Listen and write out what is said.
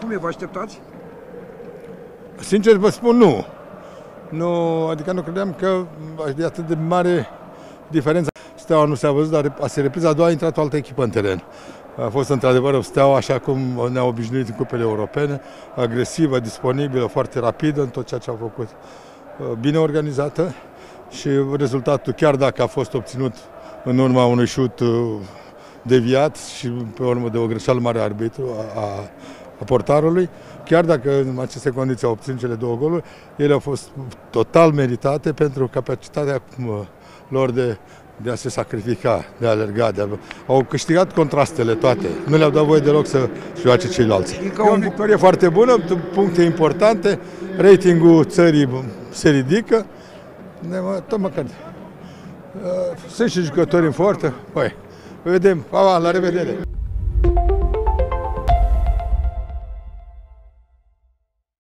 Cum e, vă așteptați? Sincer vă spun, nu. Adică nu credeam că de atât de mare diferență. Steaua nu s-a văzut, dar a repriza a doua a intrat o altă echipă în teren. A fost într-adevăr o Steaua așa cum ne-a obișnuit în cupele europene, agresivă, disponibilă, foarte rapidă în tot ceea ce a făcut, bine organizată și rezultatul, chiar dacă a fost obținut în urma unui șut deviat și pe urmă de o greșeală mare arbitru a portarului, chiar dacă în aceste condiții au obținut cele două goluri, ele au fost total meritate pentru capacitatea lor de a se sacrifica, de a alerga, au câștigat contrastele toate, nu le-au dat voie deloc să joace ceilalți. E o victorie foarte bună, puncte importante, ratingul țării se ridică, tot măcar. Sunt și jucători în forță, vedem, pa, la revedere!